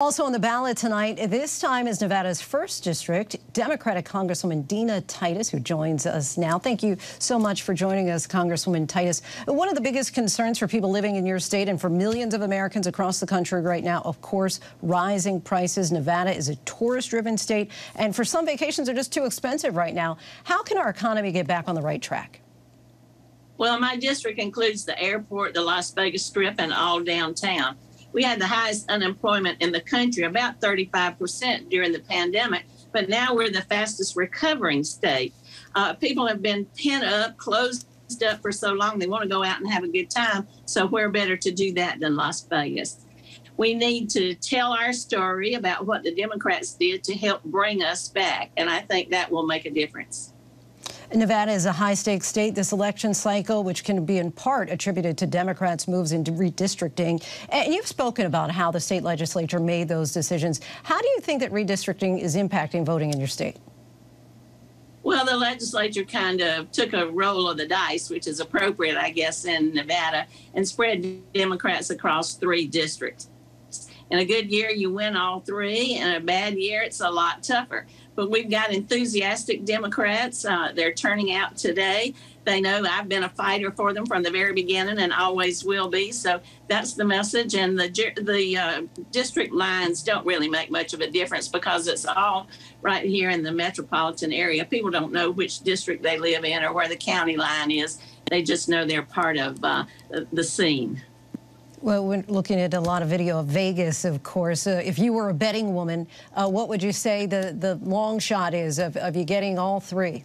Also on the ballot tonight, this time is Nevada's 1st District, Democratic Congresswoman Dina Titus, who joins us now. Thank you so much for joining us, Congresswoman Titus. One of the biggest concerns for people living in your state and for millions of Americans across the country right now, of course, rising prices. Nevada is a tourist-driven state, and for some, vacations are just too expensive right now. How can our economy get back on the right track? Well, my district includes the airport, the Las Vegas Strip, and all downtown. We had the highest unemployment in the country, about 35% during the pandemic, but now we're the fastest recovering state. People have been pent up, closed up for so long, they want to go out and have a good time, so where better to do that than Las Vegas? We need to tell our story about what the Democrats did to help bring us back, and I think that will make a difference. Nevada is a high-stakes state this election cycle, which can be in part attributed to Democrats' moves in redistricting. And you've spoken about how the state legislature made those decisions. How do you think that redistricting is impacting voting in your state? Well, the legislature kind of took a roll of the dice, which is appropriate, I guess, in Nevada, and spread Democrats across 3 districts. In a good year, you win all 3. In a bad year, it's a lot tougher. But we've got enthusiastic Democrats. They're turning out today. They know I've been a fighter for them from the very beginning and always will be. So that's the message. And the district lines don't really make much of a difference because it's all right here in the metropolitan area. People don't know which district they live in or where the county line is. They just know they're part of the scene. Well, we're looking at a lot of video of Vegas, of course. If you were a betting woman, what would you say the long shot is of you getting all 3?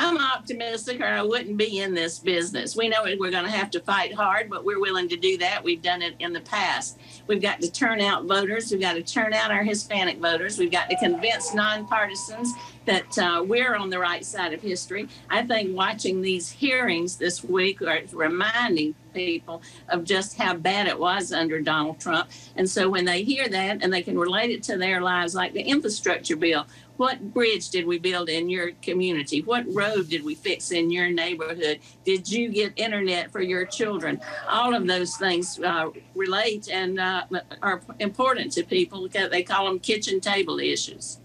I'm optimistic, or I wouldn't be in this business. We know we're going to have to fight hard, but we're willing to do that. We've done it in the past. We've got to turn out voters. We've got to turn out our Hispanic voters. We've got to convince nonpartisans that we're on the right side of history. I think watching these hearings this week are reminding people of just how bad it was under Donald Trump. And so when they hear that and they can relate it to their lives, like the infrastructure bill, what bridge did we build in your community? What road did we fix in your neighborhood? Did you get internet for your children? All of those things relate and are important to people because they call them kitchen table issues.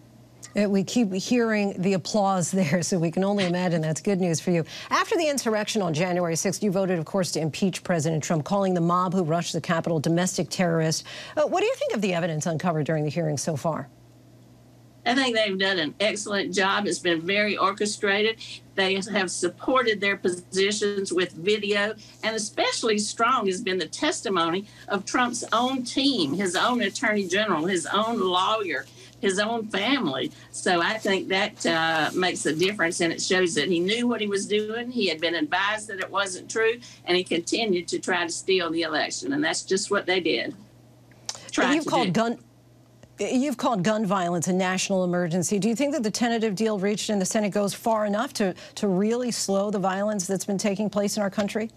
We keep hearing the applause there, so we can only imagine that's good news for you. After the insurrection on January 6th, you voted, of course, to impeach President Trump, calling the mob who rushed the Capitol domestic terrorists. What do you think of the evidence uncovered during the hearing so far? I think they've done an excellent job. It's been very orchestrated. They have supported their positions with video, and especially strong has been the testimony of Trump's own team, his own attorney general, his own lawyer, his own family. So I think that makes a difference, and it shows that he knew what he was doing. He had been advised that it wasn't true, and he continued to try to steal the election, and that's just what they did. You've called gun violence a national emergency. Do you think that the tentative deal reached in the Senate goes far enough to really slow the violence that's been taking place in our country?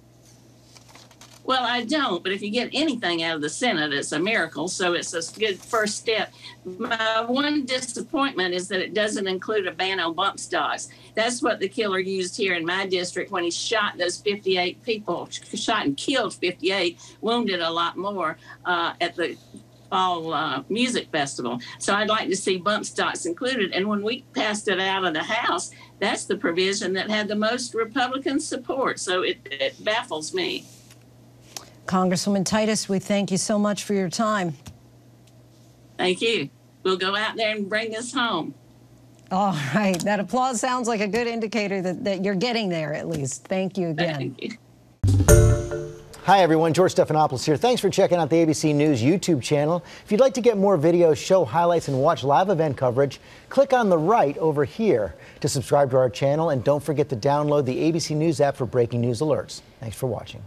Well, I don't, but if you get anything out of the Senate, it's a miracle, so it's a good first step. My one disappointment is that it doesn't include a ban on bump stocks. That's what the killer used here in my district when he shot those 58 people, shot and killed 58, wounded a lot more at the fall music festival. So I'd like to see bump stocks included. And when we passed it out of the House, that's the provision that had the most Republican support. So it baffles me. Congresswoman Titus, we thank you so much for your time. Thank you. We'll go out there and bring this home. All right. That applause sounds like a good indicator that you're getting there, at least. Thank you again. Thank you. Hi, everyone. George Stephanopoulos here. Thanks for checking out the ABC News YouTube channel. If you'd like to get more videos, show highlights, and watch live event coverage, click on the right over here to subscribe to our channel. And don't forget to download the ABC News app for breaking news alerts. Thanks for watching.